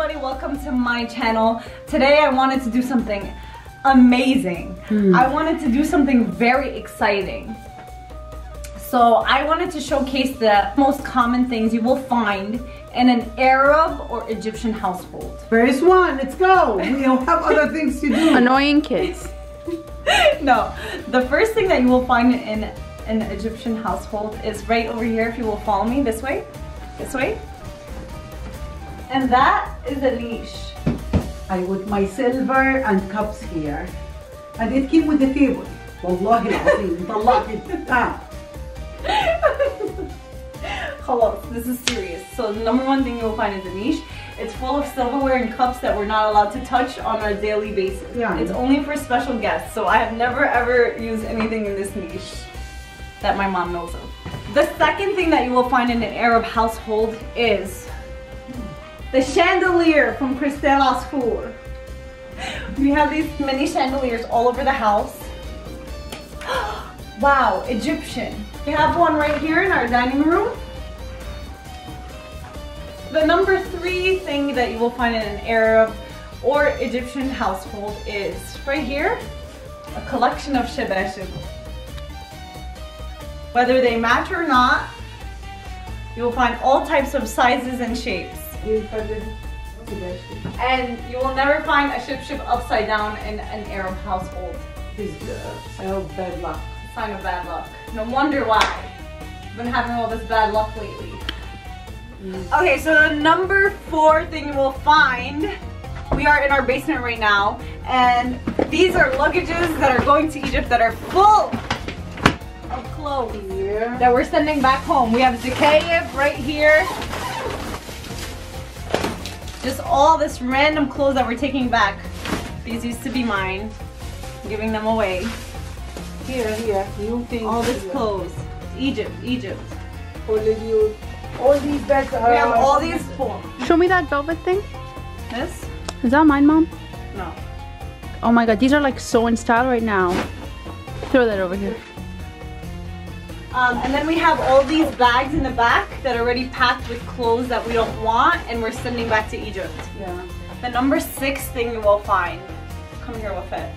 everybody, welcome to my channel. Today I wanted to do something amazing. I wanted to do something very exciting. So I wanted to showcase the most common things you will find in an Arab or Egyptian household. First one, let's go. We don't have other things to do. Annoying kids. No, the first thing that you will find in an Egyptian household is right over here. If you will follow me this way, and that is a leash. I put my silver and cups here, and it came with the table. Wallahi l'Azim, طلعت ah. This is serious. So the number one thing you'll find is a niche. It's full of silverware and cups that we're not allowed to touch on a daily basis. Yeah. It's only for special guests. So I have never ever used anything in this niche that my mom knows of. The second thing that you will find in an Arab household is the chandelier from Christelle Asfour. We have these mini chandeliers all over the house. Wow, Egyptian. We have one right here in our dining room. The number three thing that you will find in an Arab or Egyptian household is right here, a collection of shebesh. Whether they match or not, you will find all types of sizes and shapes. And you will never find a shibshib upside down in an Arab household. This is a sign of bad luck. Sign of bad luck. No wonder why. I've been having all this bad luck lately. Okay, so the number four thing you will find, we are in our basement right now, and these are luggages that are going to Egypt that are full of clothes that we're sending back home. We have Zikeyev right here. Just all this random clothes that we're taking back. These used to be mine. I'm giving them away. Here, new things. All this clothes. Egypt. All these bags are... We have all these four. Show me that velvet thing. This? Is that mine, Mom? No. Oh my God, these are like so in style right now. Throw that over here. And then we have all these bags in the back that are already packed with clothes that we don't want and we're sending back to Egypt. Yeah. The number six thing you will find. Come here with it.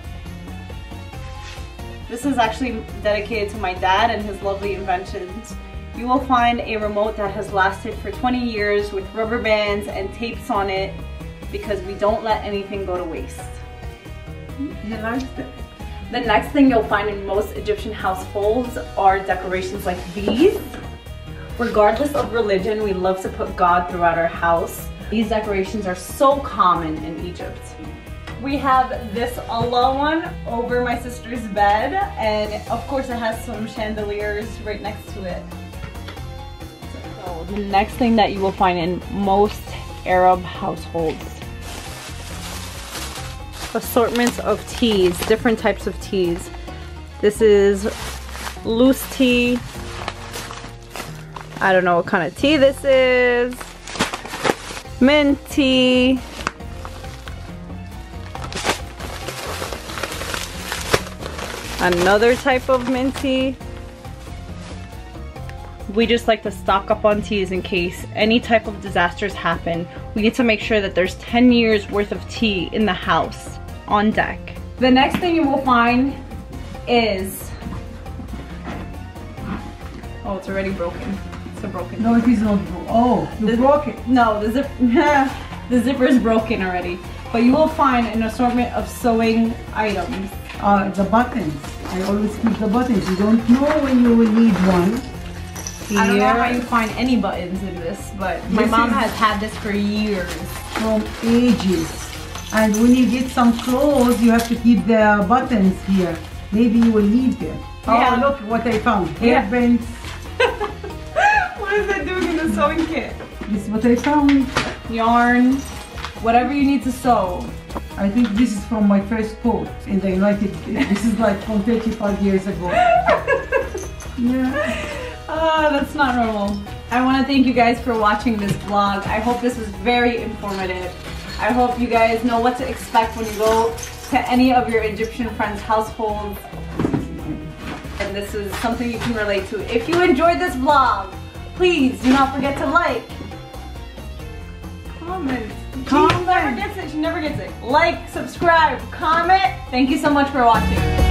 This is actually dedicated to my dad and his lovely inventions. You will find a remote that has lasted for 20 years with rubber bands and tapes on it because we don't let anything go to waste. The next thing you'll find in most Egyptian households are decorations like these. Regardless of religion, we love to put God throughout our house. These decorations are so common in Egypt. We have this Allah one over my sister's bed, and of course it has some chandeliers right next to it. The next thing that you will find in most Arab households. Assortments of teas, different types of teas. This is loose tea. I don't know what kind of tea this is. Mint tea. Another type of mint tea. We just like to stock up on teas in case any type of disasters happen. We need to make sure that there's 10 years worth of tea in the house, on deck. The next thing you will find is... Oh, it's already broken. It's a broken. No, it is not broken. Oh, you broke it. No, the zipper is broken already. But you will find an assortment of sewing items. The buttons. I always keep the buttons. You don't know when you will need one. Here. I don't know how you find any buttons in this, but my mom has had this for years. From ages. And when you get some clothes, you have to keep the buttons here. Maybe you will need them. Yeah. Oh, look what I found. Hairpins. Yeah. What is that doing in the sewing kit? This is what I found. Yarn. Whatever you need to sew. I think this is from my first coat in the United States. This is like from 35 years ago. Yeah. That's not normal. I want to thank you guys for watching this vlog. I hope this was very informative. I hope you guys know what to expect when you go to any of your Egyptian friends' households. And this is something you can relate to. If you enjoyed this vlog, please do not forget to like, Comment. She never gets it. Like, subscribe, comment. Thank you so much for watching.